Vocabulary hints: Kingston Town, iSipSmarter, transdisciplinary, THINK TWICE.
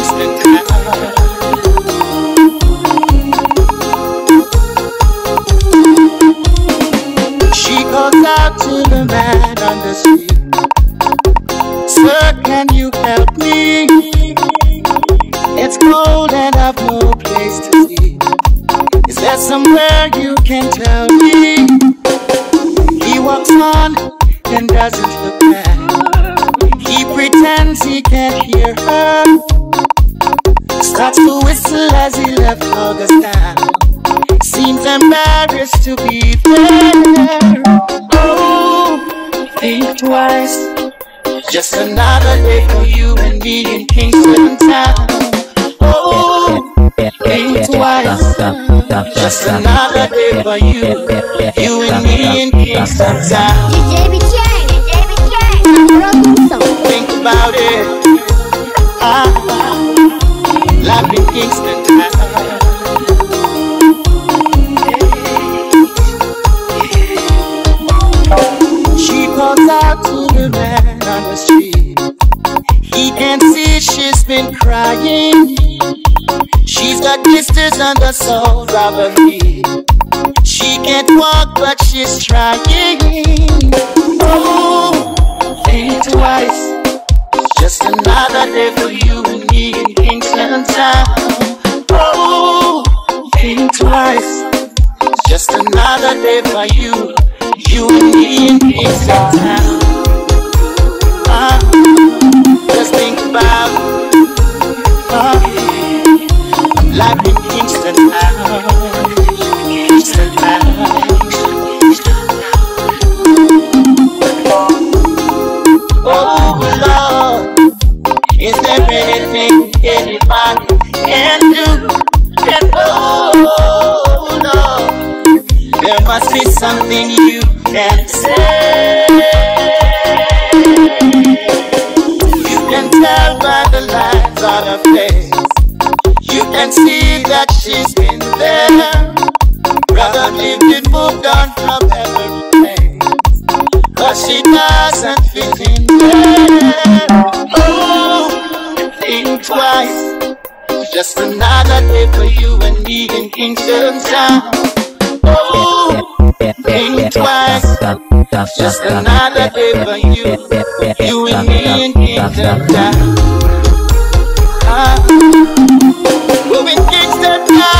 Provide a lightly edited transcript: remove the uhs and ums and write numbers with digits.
Kingston Town. She calls out to the man on the street, "Sir, can you help me? It's cold and I've no place to sleep. Is there somewhere you can tell me?" He walks on and doesn't look back. He pretends he can't hear her, starts to whistle as he left August town. Seems embarrassed to be there. Oh, think twice. Just another day for you and me in Kingston Town. Oh, think twice. Just another day for you, you and me in Kingston Town. Think about it. Life in Kingston Town. He can see she's been crying. She's got blisters on the soles of her feet. She can't walk, but she's trying. Oh, think twice. Just another day for you and me in Kingston Town. Oh, think twice. Just another day for you, you and me in Kingston Town. Just think about life in Kingston Town. Kingston Town. Oh Lord, is there anything anybody can do? And oh Lord, there must be something you can say. You can see that she's been there. Probably been moved on from everything, but she doesn't fit in there. Oh, think twice. Just another day for you and me in Kingston Town. Oh, think twice. Just another day for you, you and me in Kingston Town. We'll be Kingston Town.